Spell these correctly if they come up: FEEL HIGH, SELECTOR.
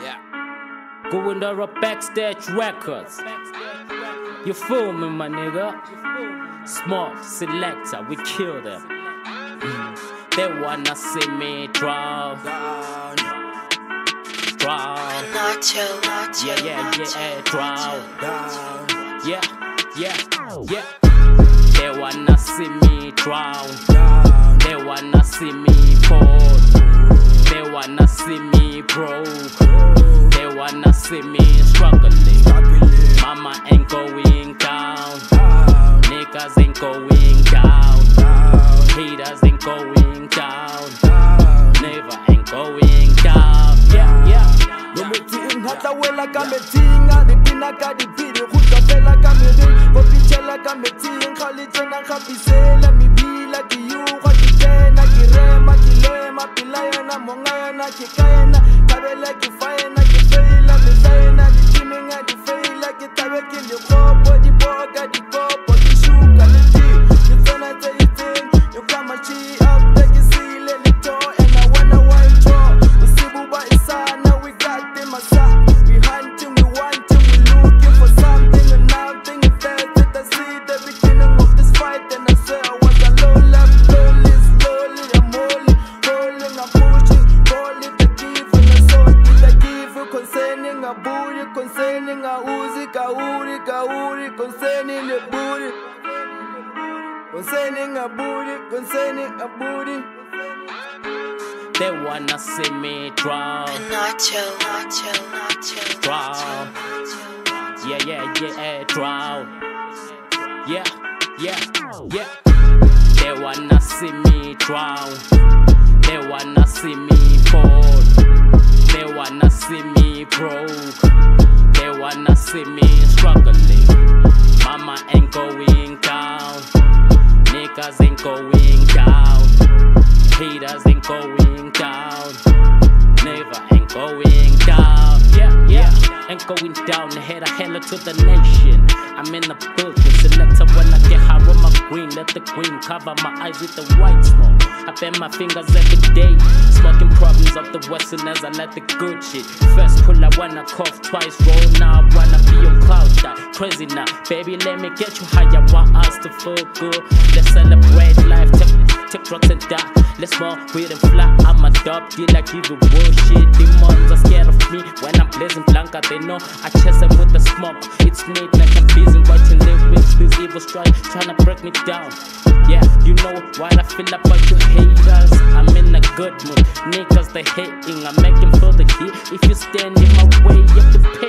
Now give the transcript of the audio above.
Yeah. Go under a Backstage Records. You fool me, my nigga. Smart Selector, we kill them. They wanna see me drown. Drown. Yeah, drown. Yeah. They wanna see me drown. They wanna see me fall. They wanna see me broke. They wanna see me struggling. Mama ain't going down. Niggas ain't going down. Haters ain't going down. Never ain't going down. Yeah. No meeting hata wela ka meeting a di pinaka di pire huta fela ka mede go pichela ka meeting khali tena ka pisela mi bila ki you what you tena ki rema ki lema pilaya na monga na ki kaena kabela ki faena ki fela mi saena di timinga di fela ki tabe ki le kopo di boga di kopo di shuka le di you tena te concerning a Uzi, Kauri, concerning the booty, concerning a booty. They wanna see me drown. Drown. Yeah, drown. Yeah. They wanna see me drown. They wanna see me fall. They wanna see me broke. They wanna see me struggling. Mama ain't going down. Niggas ain't going down. Haters ain't going down. Never ain't going down. Yeah. Ain't going down. Head a hella to the nation. I'm in the building. Selector when I get high on my green. Let the green cover my eyes with the white smoke. I bend my fingers every day. Smoking problems of the Western as I let the good shit. First pull I wanna cough twice, roll now I wanna be on cloud die. Crazy now, baby let me get you high. I want us to feel good. Let's celebrate life, take drugs and die. Let's smoke, weed and fly. I'm a dub dealer, give you bullshit. Demons are scared of me when I'm blazing blanca. They know I chase them with the smoke. It's neat like I'm busy writing lyrics. These evil strike tryna break me down. Yeah, you know what I feel about you haters. I'm in a good mood, niggas they hating. I make them feel the heat. If you stand in my way, you have to pay.